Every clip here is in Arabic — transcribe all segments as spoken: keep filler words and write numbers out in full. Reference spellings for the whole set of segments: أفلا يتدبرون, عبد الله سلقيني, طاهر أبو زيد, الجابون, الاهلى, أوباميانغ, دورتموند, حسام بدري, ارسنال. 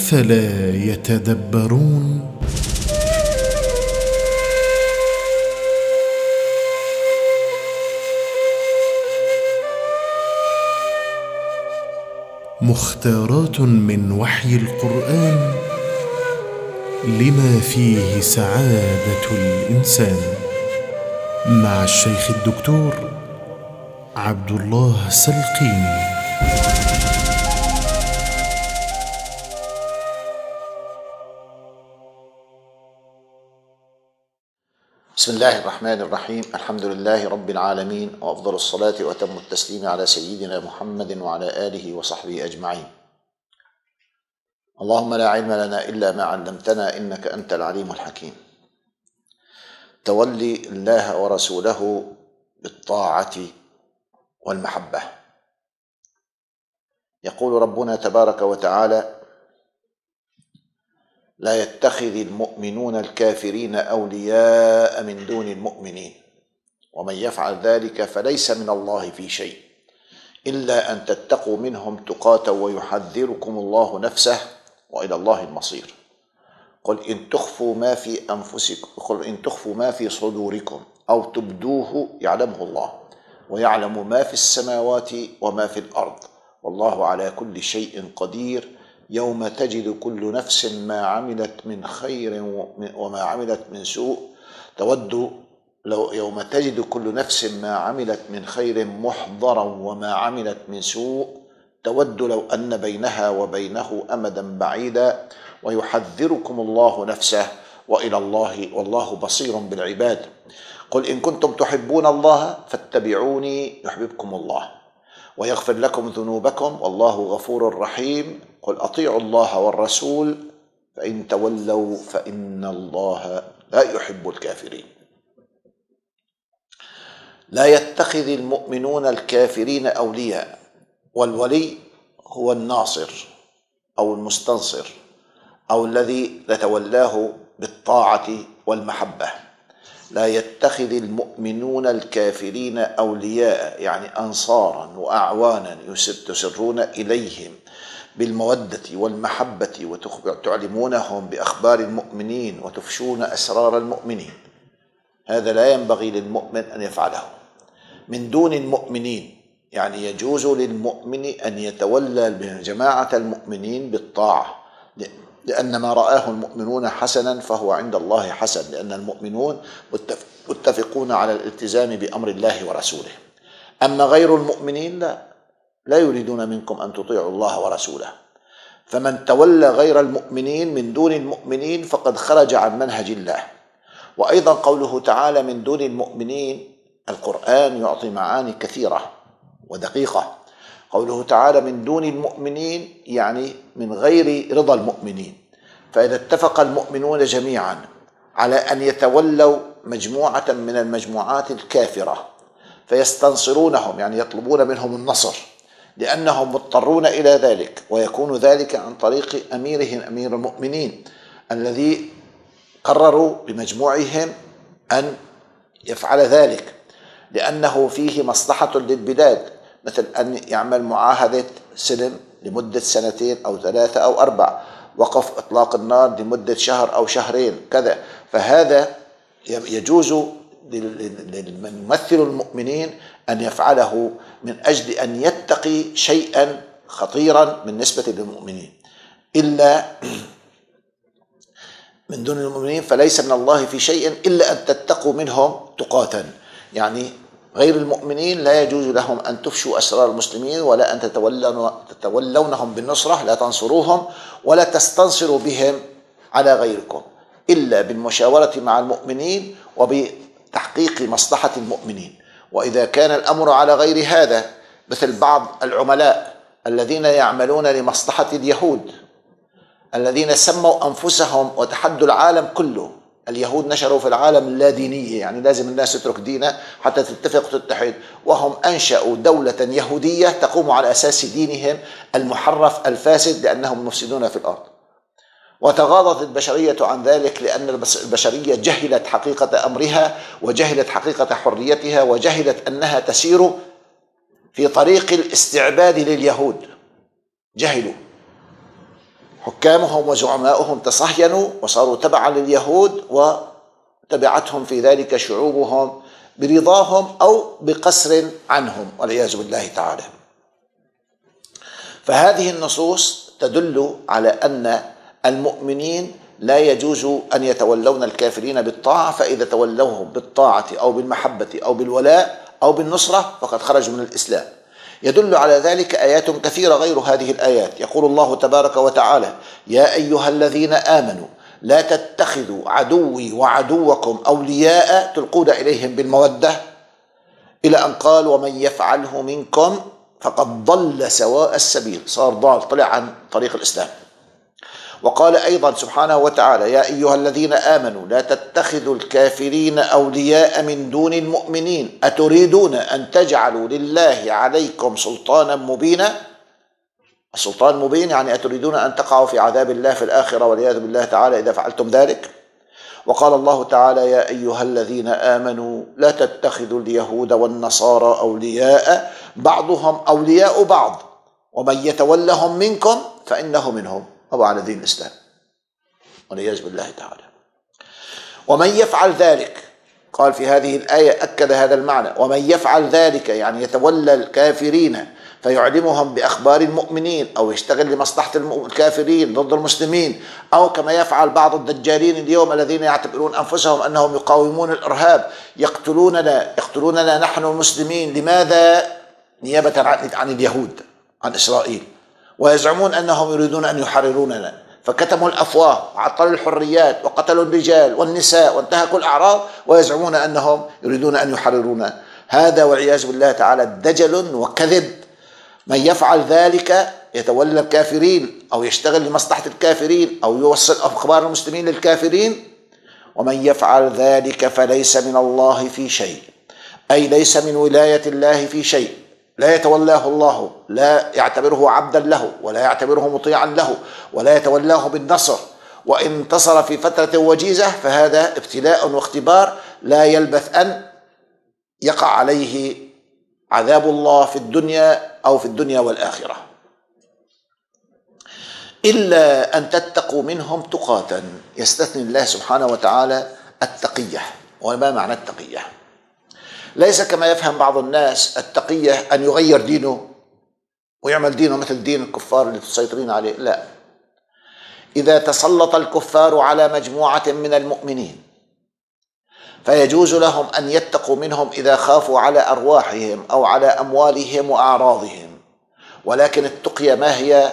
أفلا يتدبرون؟ مختارات من وحي القرآن لما فيه سعادة الإنسان، مع الشيخ الدكتور عبد الله سلقيني. بسم الله الرحمن الرحيم. الحمد لله رب العالمين، وأفضل الصلاة وأتم التسليم على سيدنا محمد وعلى آله وصحبه أجمعين. اللهم لا علم لنا إلا ما علمتنا إنك أنت العليم الحكيم. تولي الله ورسوله بالطاعة والمحبة. يقول ربنا تبارك وتعالى: لا يتخذ المؤمنون الكافرين أولياء من دون المؤمنين ومن يفعل ذلك فليس من الله في شيء إلا أن تتقوا منهم تقاة ويحذركم الله نفسه وإلى الله المصير. قل إن تخفوا ما في أنفسكم قل إن تخفوا ما في صدوركم أو تبدوه يعلمه الله ويعلم ما في السماوات وما في الأرض والله على كل شيء قدير. يوم تجد كل نفس ما عملت من خير وما عملت من سوء تود لو يوم تجد كل نفس ما عملت من خير محضرا وما عملت من سوء تود لو أن بينها وبينه أمدا بعيدا ويحذركم الله نفسه وإلى الله والله بصير بالعباد. قل إن كنتم تحبون الله فاتبعوني يحببكم الله ويغفر لكم ذنوبكم والله غفور رحيم. قل أطيعوا الله والرسول فإن تولوا فإن الله لا يحب الكافرين. لا يتخذ المؤمنون الكافرين أولياء، والولي هو الناصر أو المستنصر أو الذي نتولاه بالطاعة والمحبة. لا يتخذ المؤمنون الكافرين أولياء يعني أنصارا وأعوانا تسرون إليهم بالمودة والمحبة وتعلمونهم بأخبار المؤمنين وتفشون أسرار المؤمنين. هذا لا ينبغي للمؤمن أن يفعله. من دون المؤمنين يعني يجوز للمؤمن أن يتولى جماعة المؤمنين بالطاعة، لأن ما رآه المؤمنون حسنا فهو عند الله حسن، لأن المؤمنون متفقون على الالتزام بأمر الله ورسوله. أما غير المؤمنين لا لا يريدون منكم أن تطيعوا الله ورسوله، فمن تولى غير المؤمنين من دون المؤمنين فقد خرج عن منهج الله. وأيضا قوله تعالى من دون المؤمنين، القرآن يعطي معاني كثيرة ودقيقة. قوله تعالى من دون المؤمنين يعني من غير رضا المؤمنين. فإذا اتفق المؤمنون جميعا على أن يتولوا مجموعة من المجموعات الكافرة فيستنصرونهم يعني يطلبون منهم النصر لأنهم مضطرون إلى ذلك، ويكون ذلك عن طريق أميرهم أمير المؤمنين الذي قرروا بمجموعهم أن يفعل ذلك لأنه فيه مصلحة للبلاد، مثل أن يعمل معاهدة سلم لمدة سنتين أو ثلاثة أو أربع، وقف إطلاق النار لمدة شهر أو شهرين كذا. فهذا يجوز لمن يمثل المؤمنين أن يفعله من أجل أن يتقي شيئا خطيرا بالنسبة للمؤمنين. إلا من دون المؤمنين فليس من الله في شيء إلا أن تتقوا منهم تقاة، يعني غير المؤمنين لا يجوز لهم أن تفشوا أسرار المسلمين ولا أن تتولونهم بالنصرة، لا تنصروهم ولا تستنصروا بهم على غيركم إلا بالمشاورة مع المؤمنين وبتحقيق مصلحة المؤمنين. وإذا كان الأمر على غير هذا مثل بعض العملاء الذين يعملون لمصلحة اليهود الذين سموا أنفسهم وتحدوا العالم كله، اليهود نشروا في العالم اللادينية يعني لازم الناس تترك دينه حتى تتفق وتتحد، وهم أنشأوا دولة يهودية تقوم على أساس دينهم المحرف الفاسد لأنهم مفسدون في الأرض. وتغاضت البشرية عن ذلك لأن البشرية جهلت حقيقة أمرها وجهلت حقيقة حريتها وجهلت أنها تسير في طريق الاستعباد لليهود، جهلوا. حكامهم وزعمائهم تصهينوا وصاروا تبعا لليهود، وتبعتهم في ذلك شعوبهم برضاهم أو بقصر عنهم والعياذ بالله تعالى. فهذه النصوص تدل على أن المؤمنين لا يجوز أن يتولون الكافرين بالطاعة، فإذا تولوهم بالطاعة أو بالمحبة أو بالولاء أو بالنصرة فقد خرجوا من الإسلام. يدل على ذلك آيات كثيرة غير هذه الآيات. يقول الله تبارك وتعالى: يا أيها الذين آمنوا لا تتخذوا عدوي وعدوكم أولياء تلقون إليهم بالمودة، إلى أن قال: ومن يفعله منكم فقد ضل سواء السبيل. صار ضال، طلع عن طريق الإسلام. وقال أيضا سبحانه وتعالى: يا أيها الذين آمنوا لا تتخذوا الكافرين أولياء من دون المؤمنين أتريدون أن تجعلوا لله عليكم سلطانا مبينا. السلطان مبين يعني أتريدون أن تقعوا في عذاب الله في الآخرة والعياذ بالله تعالى إذا فعلتم ذلك. وقال الله تعالى: يا أيها الذين آمنوا لا تتخذوا اليهود والنصارى أولياء بعضهم أولياء بعض ومن يتولهم منكم فإنه منهم، أو على دين الإسلام والعياذ بالله تعالى. ومن يفعل ذلك، قال في هذه الآية أكد هذا المعنى، ومن يفعل ذلك يعني يتولى الكافرين فيعلمهم بأخبار المؤمنين أو يشتغل لمصلحة الكافرين ضد المسلمين، أو كما يفعل بعض الدجالين اليوم الذين يعتبرون أنفسهم أنهم يقاومون الإرهاب، يقتلوننا يقتلوننا نحن المسلمين، لماذا؟ نيابة عن اليهود، عن إسرائيل، ويزعمون أنهم يريدون أن يحرروننا، فكتموا الأفواه وعطلوا الحريات وقتلوا الرجال والنساء وانتهكوا الأعراض، ويزعمون أنهم يريدون أن يحررونا. هذا والعياذ بالله تعالى دجل وكذب. من يفعل ذلك يتولى الكافرين أو يشتغل لمصلحة الكافرين أو يوصل أخبار المسلمين للكافرين. ومن يفعل ذلك فليس من الله في شيء، أي ليس من ولاية الله في شيء، لا يتولاه الله، لا يعتبره عبدا له ولا يعتبره مطيعا له ولا يتولاه بالنصر. وإن انتصر في فترة وجيزة فهذا ابتلاء واختبار لا يلبث أن يقع عليه عذاب الله في الدنيا أو في الدنيا والآخرة. إلا أن تتقوا منهم تقاة، يستثني الله سبحانه وتعالى التقية. وما معنى التقية؟ ليس كما يفهم بعض الناس التقية أن يغير دينه ويعمل دينه مثل دين الكفار اللي تسيطرين عليه، لا. إذا تسلط الكفار على مجموعة من المؤمنين فيجوز لهم أن يتقوا منهم إذا خافوا على أرواحهم أو على أموالهم وأعراضهم. ولكن التقية ما هي؟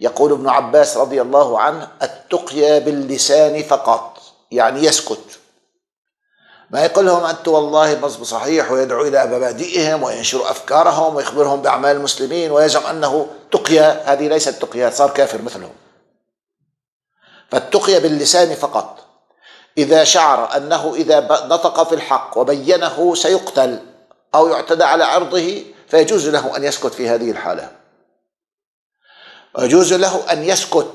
يقول ابن عباس رضي الله عنه: التقية باللسان فقط، يعني يسكت، ما يقول لهم أنتم والله بصب صحيح ويدعو إلى مبادئهم وينشر أفكارهم ويخبرهم بأعمال المسلمين ويزعم أنه تقية. هذه ليست تقية، صار كافر مثلهم. فالتقية باللسان فقط. إذا شعر أنه إذا نطق في الحق وبينه سيقتل أو يعتدى على عرضه فيجوز له أن يسكت في هذه الحالة، ويجوز له أن يسكت،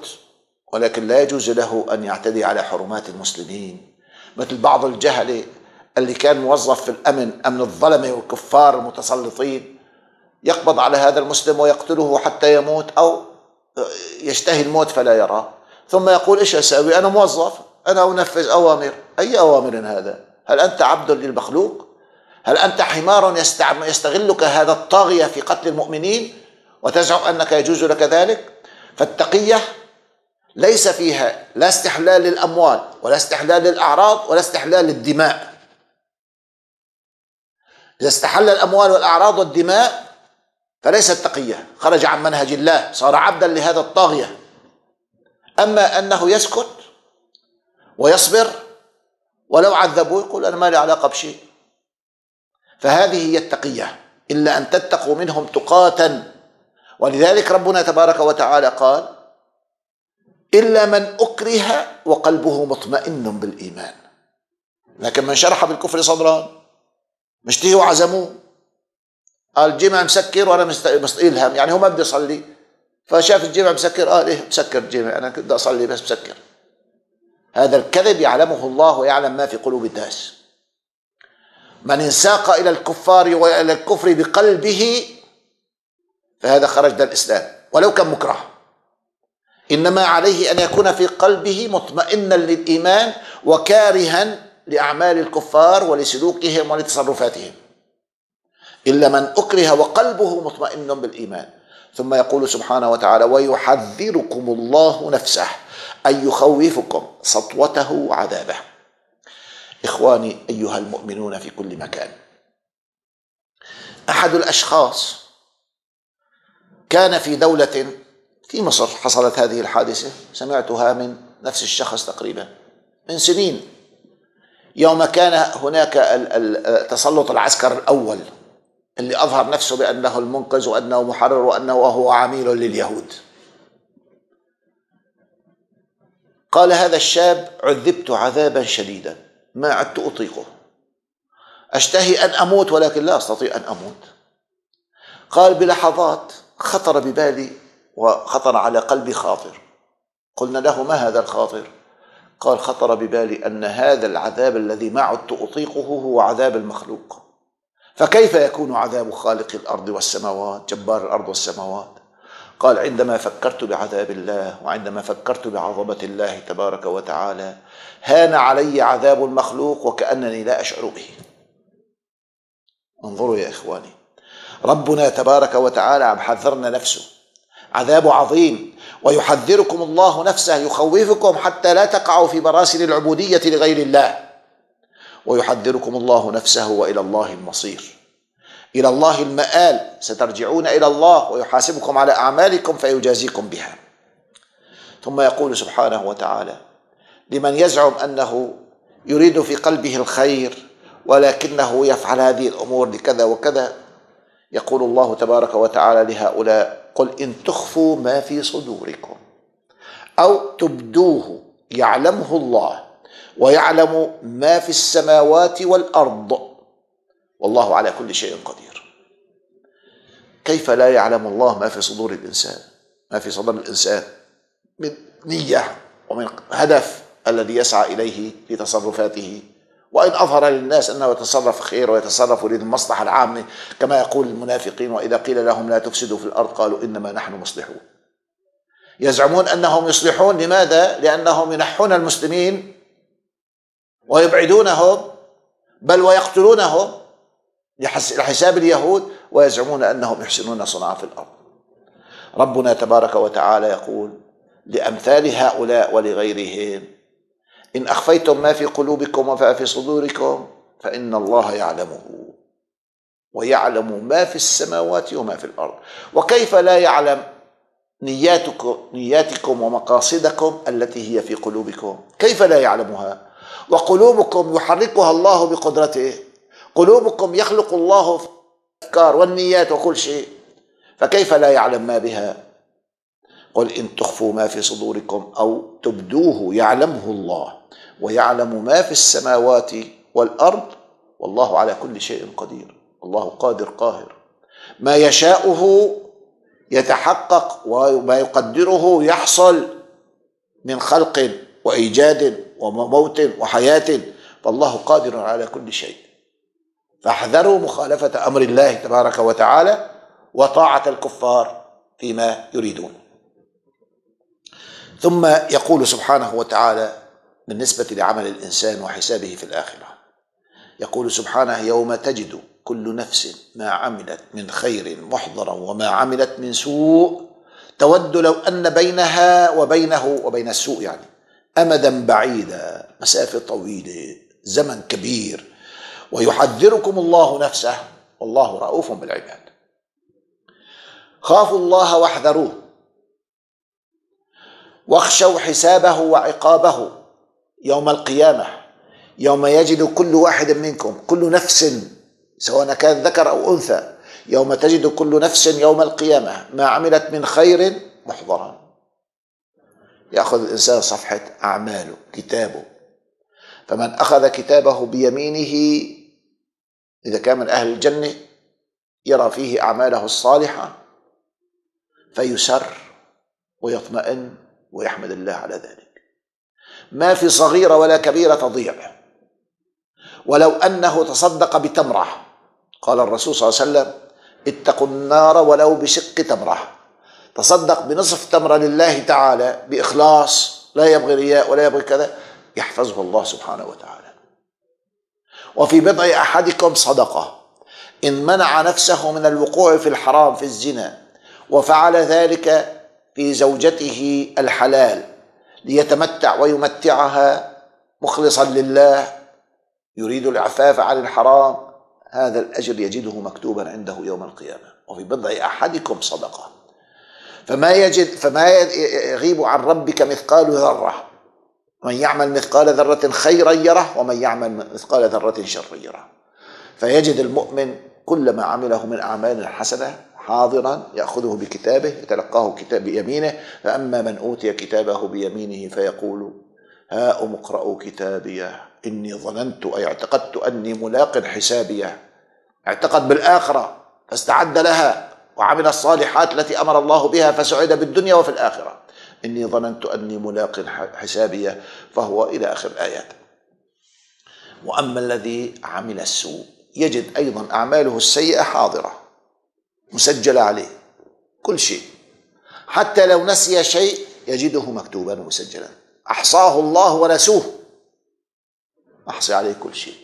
ولكن لا يجوز له أن يعتدي على حرمات المسلمين، مثل بعض الجهلة اللي كان موظف في الأمن، أمن الظلمة والكفار المتسلطين، يقبض على هذا المسلم ويقتله حتى يموت أو يشتهي الموت فلا يراه، ثم يقول: إيش أسوي؟ أنا موظف، أنا أنفذ أوامر. أي أوامر هذا؟ هل أنت عبد للمخلوق؟ هل أنت حمار يستغلك هذا الطاغية في قتل المؤمنين وتزعم أنك يجوز لك ذلك؟ فالتقية ليس فيها لا استحلال للأموال ولا استحلال للأعراض ولا استحلال للدماء. إذا استحل الأموال والأعراض والدماء فليس التقية، خرج عن منهج الله، صار عبدا لهذا الطاغية. أما أنه يسكت ويصبر ولو عذبوه يقول: أنا ما لي علاقة بشيء. فهذه هي التقية، إلا أن تتقوا منهم تقاة. ولذلك ربنا تبارك وتعالى قال: إلا من أكره وقلبه مطمئن بالإيمان، لكن من شرح بالكفر صدرا مشتهي وعزموه، قال الجمع مسكر وأنا مستقيلهم، يعني هو ما بدي يصلي، فشاف الجمع مسكر قال: إيه مسكر الجمع، أنا بدي أصلي بس مسكر. هذا الكذب يعلمه الله ويعلم ما في قلوب الناس. من انساق إلى الكفار وإلى الكفر بقلبه فهذا خرج من الإسلام ولو كان مكره. إنما عليه أن يكون في قلبه مطمئنا للإيمان وكارها لأعمال الكفار ولسلوكهم ولتصرفاتهم، إلا من أكره وقلبه مطمئن بالإيمان. ثم يقول سبحانه وتعالى: ويحذركم الله نفسه أن يخوفكم سطوته عذابه. إخواني أيها المؤمنون في كل مكان، أحد الأشخاص كان في دولة في مصر حصلت هذه الحادثة، سمعتها من نفس الشخص تقريبا من سنين، يوم كان هناك تسلط العسكر الأول اللي أظهر نفسه بأنه المنقذ وأنه محرر وأنه هو عميل لليهود. قال هذا الشاب: عذبت عذابا شديدا ما عدت أطيقه، أشتهي أن أموت ولكن لا أستطيع أن أموت. قال بلحظات خطر ببالي وخطر على قلبي خاطر. قلنا له: ما هذا الخاطر؟ قال: خطر ببالي أن هذا العذاب الذي ما عدت أطيقه هو عذاب المخلوق، فكيف يكون عذاب خالق الأرض والسماوات، جبار الأرض والسماوات؟ قال: عندما فكرت بعذاب الله وعندما فكرت بعظمة الله تبارك وتعالى هان علي عذاب المخلوق وكأنني لا أشعر به. انظروا يا إخواني، ربنا تبارك وتعالى عم حذرنا نفسه، عذاب عظيم. ويحذركم الله نفسه، يخوفكم حتى لا تقعوا في براسل العبودية لغير الله. ويحذركم الله نفسه وإلى الله المصير، إلى الله المآل، سترجعون إلى الله ويحاسبكم على أعمالكم فيجازيكم بها. ثم يقول سبحانه وتعالى لمن يزعم أنه يريد في قلبه الخير ولكنه يفعل هذه الأمور لكذا وكذا، يقول الله تبارك وتعالى لهؤلاء: قل إن تخفوا ما في صدوركم أو تبدوه يعلمه الله ويعلم ما في السماوات والأرض والله على كل شيء قدير. كيف لا يعلم الله ما في صدور الإنسان، ما في صدر الإنسان من نية ومن هدف الذي يسعى إليه في تصرفاته، وإن أظهر للناس أنه يتصرف خير ويتصرف للمصلحة العامة، كما يقول المنافقين: وإذا قيل لهم لا تفسدوا في الأرض قالوا إنما نحن مصلحون. يزعمون أنهم يصلحون، لماذا؟ لأنهم ينحون المسلمين ويبعدونهم بل ويقتلونهم لحساب اليهود، ويزعمون أنهم يحسنون صنعا في الأرض. ربنا تبارك وتعالى يقول لأمثال هؤلاء ولغيرهم: إن أخفيتم ما في قلوبكم وما في صدوركم فإن الله يعلمه ويعلم ما في السماوات وما في الأرض. وكيف لا يعلم نياتكم, نياتكم ومقاصدكم التي هي في قلوبكم، كيف لا يعلمها؟ وقلوبكم يحركها الله بقدرته، قلوبكم يخلق الله في الأفكار والنيات وكل شيء، فكيف لا يعلم ما بها؟ قل إن تخفوا ما في صدوركم أو تبدوه يعلمه الله ويعلم ما في السماوات والأرض والله على كل شيء قدير. الله قادر قاهر، ما يشاءه يتحقق وما يقدره يحصل من خلق وإيجاد وموت وحياة، فالله قادر على كل شيء. فاحذروا مخالفة أمر الله تبارك وتعالى وطاعة الكفار فيما يريدون. ثم يقول سبحانه وتعالى بالنسبة لعمل الإنسان وحسابه في الآخرة، يقول سبحانه: يوم تجد كل نفس ما عملت من خير محضرا وما عملت من سوء تود لو أن بينها وبينه وبين السوء يعني أمدا بعيدا، مسافة طويلة، زمن كبير. ويحذركم الله نفسه والله رؤوف بالعباد. خافوا الله واحذروه واخشوا حسابه وعقابه يوم القيامة، يوم يجد كل واحد منكم كل نفس سواء كان ذكر أو أنثى، يوم تجد كل نفس يوم القيامة ما عملت من خير محضرا. يأخذ الإنسان صفحة أعماله، كتابه، فمن أخذ كتابه بيمينه إذا كان من أهل الجنة يرى فيه أعماله الصالحة فيسر ويطمئن ويحمد الله على ذلك. ما في صغيرة ولا كبيرة تضيع، ولو أنه تصدق بتمرة. قال الرسول صلى الله عليه وسلم: اتقوا النار ولو بشق تمرة، تصدق بنصف تمرة لله تعالى بإخلاص، لا يبغي رياء ولا يبغي كذا، يحفظه الله سبحانه وتعالى. وفي بضع أحدكم صدقة، إن منع نفسه من الوقوع في الحرام في الزنا وفعل ذلك في زوجته الحلال ليتمتع ويمتعها مخلصا لله، يريد الإعفاف عن الحرام، هذا الأجر يجده مكتوبا عنده يوم القيامة. وفي بضع أحدكم صدقة، فما يجد فما يغيب عن ربك مثقال ذرة، من يعمل مثقال ذرة خيرا يره ومن يعمل مثقال ذرة شرا يره. فيجد المؤمن كل ما عمله من أعمال حسنة حاضرا يأخذه بكتابه، يتلقاه كتاب بيمينه. فأما من أوتي كتابه بيمينه فيقول ها أمقرأ كتابي إني ظننت أي اعتقدت أني ملاق حسابي، اعتقد بالآخرة فاستعد لها وعمل الصالحات التي أمر الله بها فسعد بالدنيا وفي الآخرة، إني ظننت أني ملاق حسابي، فهو إلى آخر الآيات. وأما الذي عمل السوء يجد أيضا أعماله السيئة حاضرة مسجلة عليه كل شيء، حتى لو نسي شيء يجده مكتوبا ومسجلا، أحصاه الله ونسوه، أحصي عليه كل شيء.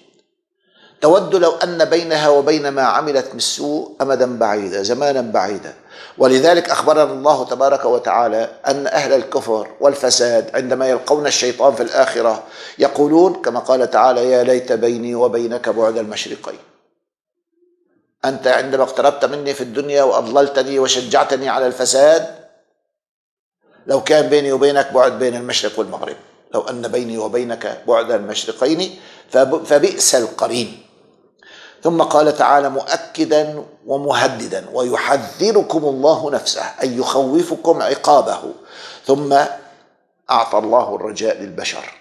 تود لو أن بينها وبين ما عملت من السوء أمدا بعيدا زمانا بعيدا. ولذلك أخبرنا الله تبارك وتعالى أن أهل الكفر والفساد عندما يلقون الشيطان في الآخرة يقولون كما قال تعالى يا ليت بيني وبينك بعد المشرقين، أنت عندما اقتربت مني في الدنيا وأضللتني وشجعتني على الفساد، لو كان بيني وبينك بعد بين المشرق والمغرب، لو أن بيني وبينك بعد المشرقين فبئس القرين. ثم قال تعالى مؤكدا ومهددا ويحذركم الله نفسه، أي يخوفكم عقابه. ثم أعطى الله الرجاء للبشر،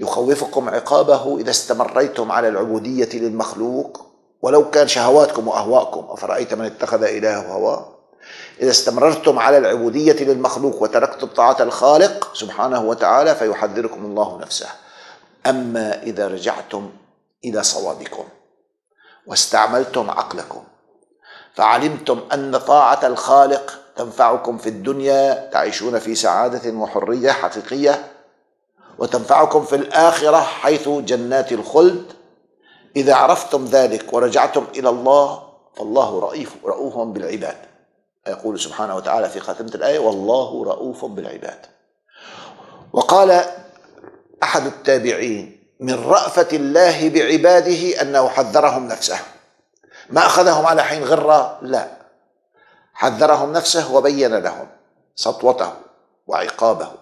يخوفكم عقابه إذا استمريتم على العبودية للمخلوق ولو كان شهواتكم وأهواءكم، أفرأيت من اتخذ إلهه هواه، إذا استمررتم على العبودية للمخلوق وتركتم طاعة الخالق سبحانه وتعالى فيحذركم الله نفسه. أما إذا رجعتم إلى صوابكم واستعملتم عقلكم فعلمتم أن طاعة الخالق تنفعكم في الدنيا، تعيشون في سعادة وحرية حقيقية، وتنفعكم في الآخرة حيث جنات الخلد، إذا عرفتم ذلك ورجعتم إلى الله فالله رؤوف رؤوف بالعباد. يقول سبحانه وتعالى في خاتمة الآية والله رؤوف بالعباد. وقال أحد التابعين من رأفة الله بعباده أنه حذرهم نفسه، ما أخذهم على حين غرة، لا، حذرهم نفسه وبين لهم سطوته وعقابه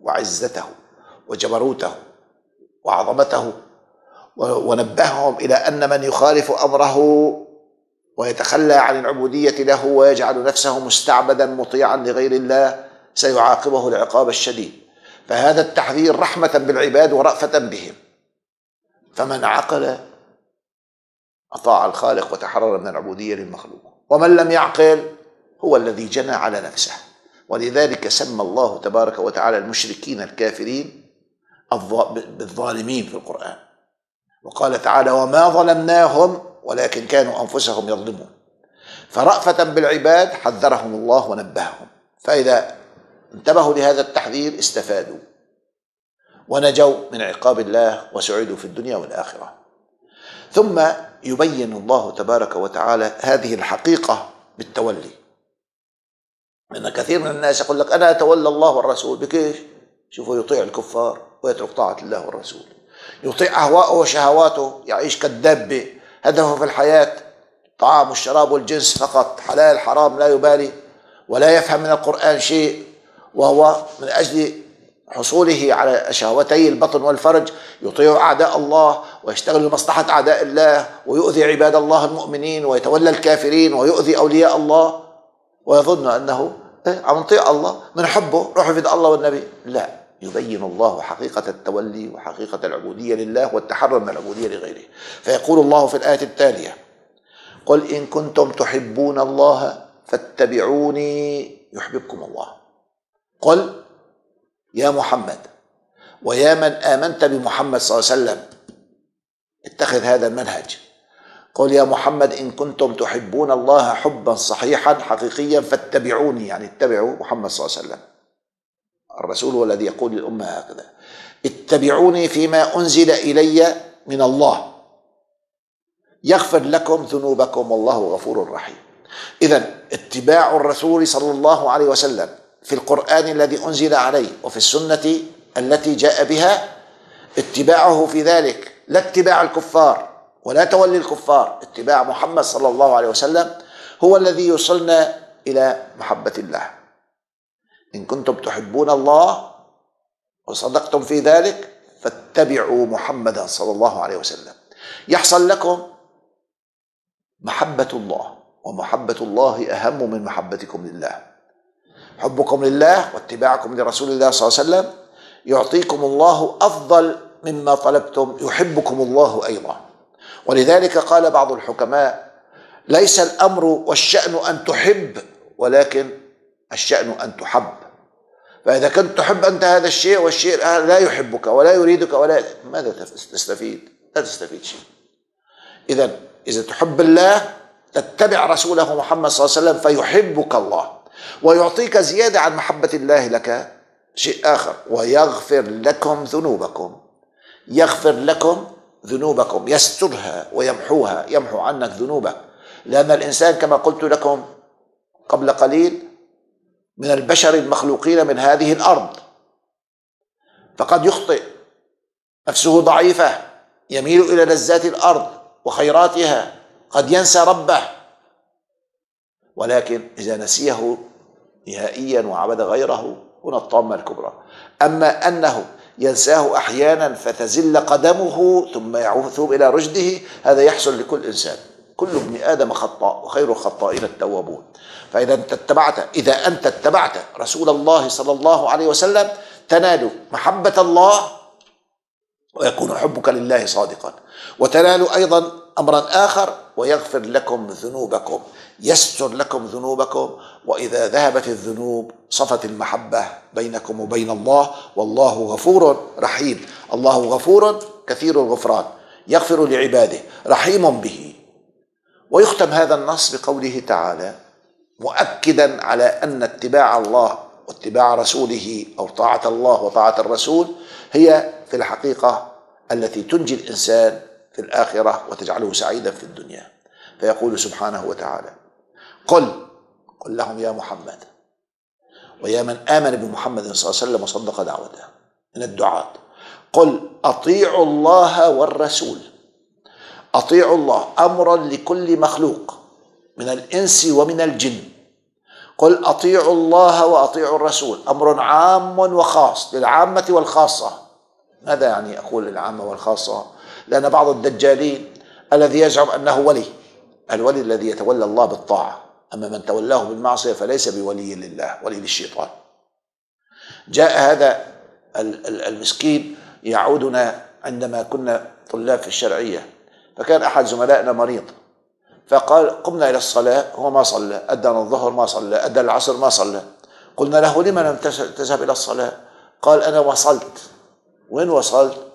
وعزته وجبروته وعظمته، ونبههم إلى أن من يخالف أمره ويتخلى عن العبودية له ويجعل نفسه مستعبدا مطيعا لغير الله سيعاقبه العقاب الشديد. فهذا التحذير رحمة بالعباد ورأفة بهم، فمن عقل أطاع الخالق وتحرر من العبودية للمخلوق، ومن لم يعقل هو الذي جنى على نفسه. ولذلك سمى الله تبارك وتعالى المشركين الكافرين بالظالمين في القرآن، وقال تعالى وما ظلمناهم ولكن كانوا أنفسهم يظلمون. فرأفة بالعباد حذرهم الله ونبههم، فإذا انتبهوا لهذا التحذير استفادوا ونجوا من عقاب الله وسعدوا في الدنيا والآخرة. ثم يبين الله تبارك وتعالى هذه الحقيقة بالتولي، لأن كثير من الناس يقول لك أنا أتولى الله والرسول، بكيف؟ شوفوا يطيع الكفار ويترك طاعة الله والرسول، يطيع أهواءه وشهواته، يعيش كالدابة، هدفه في الحياة طعام والشراب والجنس فقط، حلال حرام لا يبالي، ولا يفهم من القرآن شيء، وهو من أجل حصوله على شهوتي البطن والفرج يطيع أعداء الله ويشتغل لمصلحة أعداء الله ويؤذي عباد الله المؤمنين ويتولى الكافرين ويؤذي أولياء الله، ويظن أنه عم يطيع الله من حبه، روح يفيد الله والنبي. لا، يبين الله حقيقة التولي وحقيقة العبودية لله والتحرر من العبودية لغيره. فيقول الله في الآية التالية قل إن كنتم تحبون الله فاتبعوني يحببكم الله، قل يا محمد ويا من آمنت بمحمد صلى الله عليه وسلم، اتخذ هذا المنهج، قل يا محمد إن كنتم تحبون الله حبا صحيحا حقيقيا فاتبعوني، يعني اتبعوا محمد صلى الله عليه وسلم. الرسول هو الذي يقول للأمة هكذا: اتبعوني فيما أنزل إلي من الله يغفر لكم ذنوبكم والله غفور رحيم. إذن اتباع الرسول صلى الله عليه وسلم في القرآن الذي أنزل عليه وفي السنة التي جاء بها، اتباعه في ذلك لا اتباع الكفار ولا تولي الكفار، اتباع محمد صلى الله عليه وسلم هو الذي يوصلنا إلى محبة الله. إن كنتم تحبون الله وصدقتم في ذلك فاتبعوا محمدا صلى الله عليه وسلم، يحصل لكم محبة الله، ومحبة الله أهم من محبتكم لله. حبكم لله واتباعكم لرسول الله صلى الله عليه وسلم يعطيكم الله أفضل مما طلبتم، يحبكم الله أيضا. ولذلك قال بعض الحكماء: ليس الأمر والشأن أن تحب ولكن الشأن أن تحب. فإذا كنت تحب أنت هذا الشيء والشيء لا يحبك ولا يريدك ولا ماذا تستفيد؟ لا تستفيد شيء. إذن إذا تحب الله تتبع رسوله محمد صلى الله عليه وسلم فيحبك الله ويعطيك زيادة عن محبة الله لك شيء آخر، ويغفر لكم ذنوبكم، يغفر لكم ذنوبكم، يسترها ويمحوها، يمحو عنك ذنوبك. لأن الإنسان كما قلت لكم قبل قليل من البشر المخلوقين من هذه الأرض، فقد يخطئ، نفسه ضعيفة، يميل إلى لذات الأرض وخيراتها، قد ينسى ربه، ولكن إذا نسيه نهائيا وعبد غيره هنا الطامة الكبرى. أما أنه ينساه أحيانا فتزل قدمه ثم يعود إلى رشده، هذا يحصل لكل إنسان، كل ابن آدم خطاء وخير الخطائين التوابون. فإذا أنت اتبعت إذا أنت اتبعت رسول الله صلى الله عليه وسلم تنال محبة الله ويكون حبك لله صادقا، وتنال أيضا أمرا آخر: ويغفر لكم ذنوبكم، يستر لكم ذنوبكم، وإذا ذهبت الذنوب صفت المحبة بينكم وبين الله والله غفور رحيم. الله غفور كثير الغفران، يغفر لعباده، رحيم به. ويختم هذا النص بقوله تعالى مؤكدا على أن اتباع الله واتباع رسوله أو طاعة الله وطاعة الرسول هي في الحقيقة التي تنجي الإنسان في الآخرة وتجعله سعيدا في الدنيا. فيقول سبحانه وتعالى: قل قل لهم يا محمد، ويا من آمن بمحمد صلى الله عليه وسلم وصدق دعوته من الدعاة، قل أطيعوا الله والرسول. أطيعوا الله أمرا لكل مخلوق من الإنس ومن الجن. قل أطيعوا الله وأطيعوا الرسول، أمر عام وخاص، للعامة والخاصة. ماذا يعني أقول للعامة والخاصة؟ لأن بعض الدجالين الذي يزعم أنه ولي، الولي الذي يتولى الله بالطاعة، أما من تولاه بالمعصية فليس بولي لله، ولي للشيطان. جاء هذا المسكين يعودنا عندما كنا طلاب في الشرعية، فكان أحد زملائنا مريض، فقال قمنا إلى الصلاة، هو ما صلى، أدنا الظهر ما صلى، أدى العصر ما صلى. قلنا له: لما لم تذهب إلى الصلاة؟ قال: أنا وصلت. وين وصلت؟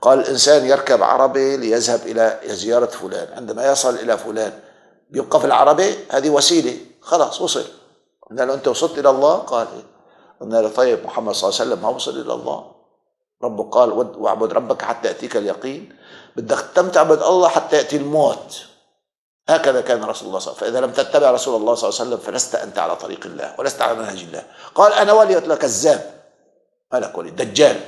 قال: الإنسان يركب عربي ليذهب إلى زيارة فلان، عندما يصل إلى فلان يبقى في العربي، هذه وسيلة، خلاص وصل. قلنا له: أنت وصلت إلى الله؟ قال: إيه. قلنا له: طيب محمد صلى الله عليه وسلم ما وصل إلى الله، ربه قال: واعبد ربك حتى يأتيك اليقين، بدك تم تعبد الله حتى يأتي الموت. هكذا كان رسول الله صلى الله عليه وسلم. فإذا لم تتبع رسول الله صلى الله عليه وسلم فلست أنت على طريق الله ولست على منهج الله. قال: أنا ولي. قلت له: كذاب، مالك ولي، دجال.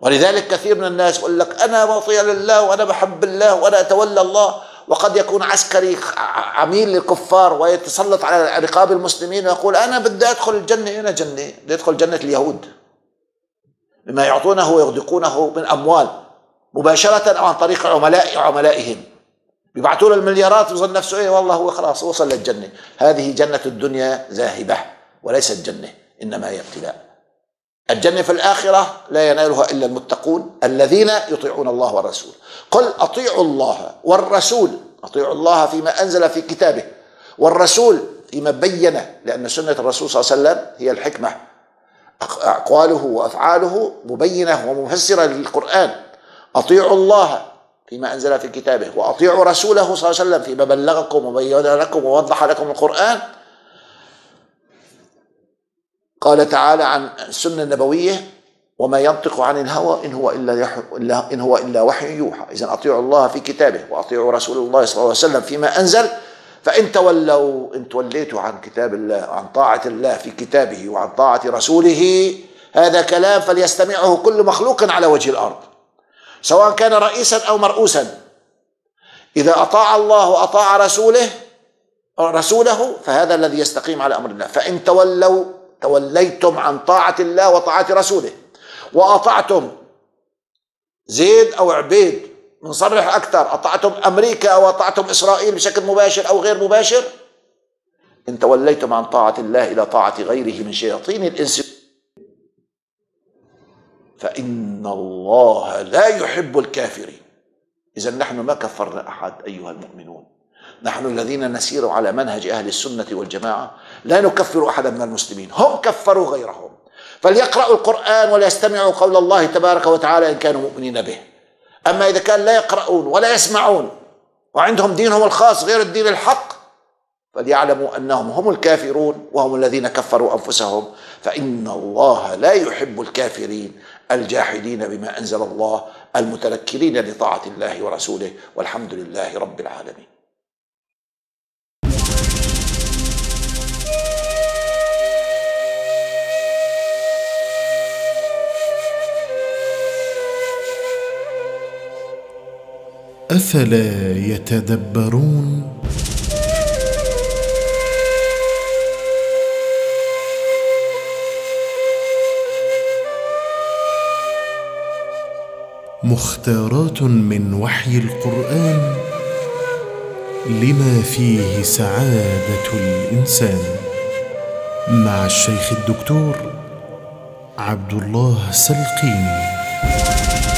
ولذلك كثير من الناس يقول لك: أنا مطيع لله وأنا بحب الله وأنا أتولى الله، وقد يكون عسكري عميل للكفار ويتسلط على رقاب المسلمين ويقول: أنا بدي أدخل الجنة. أنا جنة بدي أدخل جنة اليهود بما يعطونه ويغدقونه من أموال مباشرة أو عن طريق عملاء عملائهم، بيبعثوا له المليارات ويظن نفسه إيه والله هو خلاص وصل للجنة. هذه جنة الدنيا ذاهبة وليست جنة، إنما هي ابتلاء. الجنة في الآخرة لا ينالها إلا المتقون الذين يطيعون الله والرسول. قل أطيعوا الله والرسول، أطيعوا الله فيما أنزل في كتابه، والرسول فيما بينه، لأن سنة الرسول صلى الله عليه وسلم هي الحكمة، أقواله وأفعاله مبينة ومفسرة للقرآن. أطيعوا الله فيما أنزل في كتابه، وأطيعوا رسوله صلى الله عليه وسلم فيما بلغكم وبين لكم ووضح لكم القرآن. قال تعالى عن السنة النبوية: وما ينطق عن الهوى إن هو إلا إن هو إلا وحي يوحى. إذن أطيعوا الله في كتابه وأطيعوا رسول الله صلى الله عليه وسلم فيما أنزل، فإن تولوا إن توليتوا عن كتاب الله، عن طاعة الله في كتابه وعن طاعة رسوله. هذا كلام فليستمعه كل مخلوق على وجه الأرض، سواء كان رئيسا أو مرؤوسا. إذا أطاع الله وأطاع رسوله رسوله فهذا الذي يستقيم على أمر الله. فإن تولوا توليتم عن طاعة الله وطاعة رسوله وأطعتم زيد أو عبيد، نصرح أكثر، أطعتم أمريكا أو أطعتم إسرائيل بشكل مباشر أو غير مباشر، إن توليتم عن طاعة الله إلى طاعة غيره من شياطين الإنس، فإن الله لا يحب الكافرين. إذن نحن ما كفرنا أحد أيها المؤمنون، نحن الذين نسير على منهج أهل السنة والجماعة لا نكفر أحدا من المسلمين، هم كفروا غيرهم. فليقرأوا القرآن وليستمعوا قول الله تبارك وتعالى إن كانوا مؤمنين به. أما إذا كان لا يقرؤون ولا يسمعون وعندهم دينهم الخاص غير الدين الحق، فليعلموا أنهم هم الكافرون، وهم الذين كفروا أنفسهم، فإن الله لا يحب الكافرين الجاحدين بما أنزل الله المتنكرين لطاعة الله ورسوله. والحمد لله رب العالمين. أفلا يتدبرون؟ مختارات من وحي القرآن لما فيه سعادة الإنسان، مع الشيخ الدكتور عبد الله سلقيني.